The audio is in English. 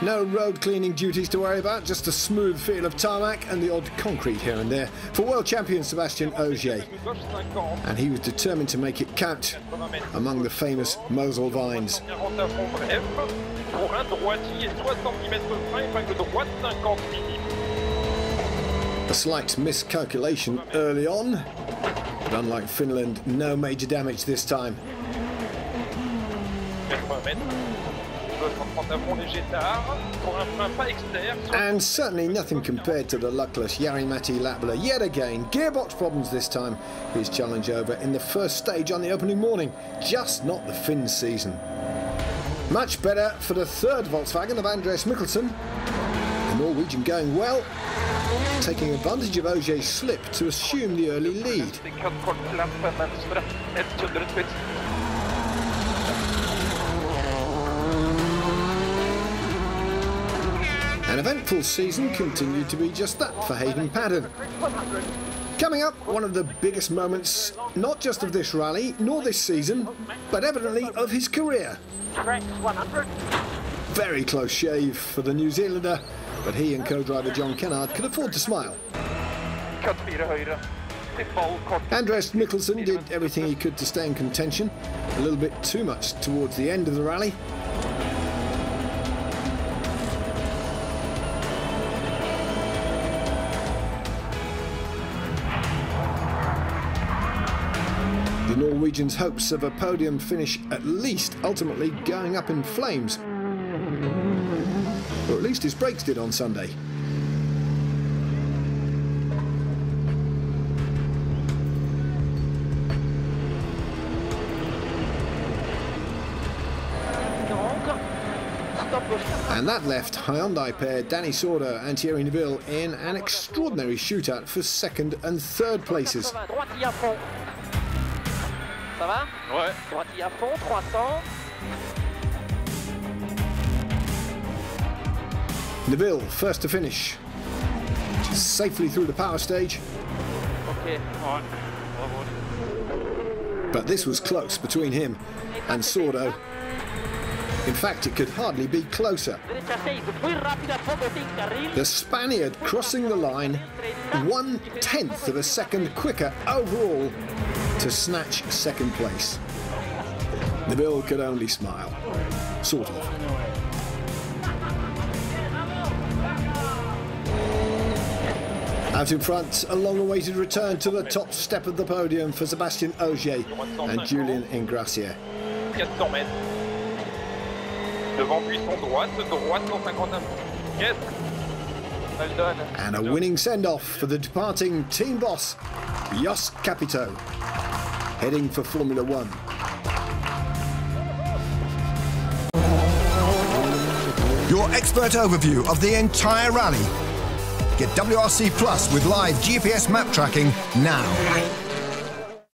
No road cleaning duties to worry about, just a smooth feel of tarmac and the odd concrete here and there for world champion Sébastien Ogier. And he was determined to make it count among the famous Mosel vines. A slight miscalculation early on, but unlike Finland, no major damage this time. And certainly nothing compared to the luckless Jari-Matti Latvala yet again. Gearbox problems this time, his challenge over in the first stage on the opening morning. Just not the Finn season. Much better for the third Volkswagen of Andreas Mikkelsen. The Norwegian going well, taking advantage of Ogier's slip to assume the early lead. An eventful season continued to be just that for Hayden Paddon. Coming up, one of the biggest moments, not just of this rally, nor this season, but evidently of his career. Very close shave for the New Zealander, but he and co-driver John Kennard could afford to smile. Andreas Mikkelsen did everything he could to stay in contention, a little bit too much towards the end of the rally. Norwegians' hopes of a podium finish at least ultimately going up in flames. Or at least his brakes did on Sunday. And that left Hyundai pair Danny Sordo and Thierry Neuville in an extraordinary shootout for second and third places. Ça va? Ouais. Droitille à fond, 300. Neuville, first to finish. Just safely through the power stage. Okay. All right. But this was close between him and Sordo. In fact, it could hardly be closer. The Spaniard crossing the line 1/10 of a second quicker overall to snatch second place. Neuville could only smile, sort of. Out in front, a long-awaited return to the top step of the podium for Sébastien Ogier and Julien Ingrassia. And a winning send-off for the departing team boss, Jos Capito, heading for Formula One. Your expert overview of the entire rally. Get WRC Plus with live GPS map tracking now.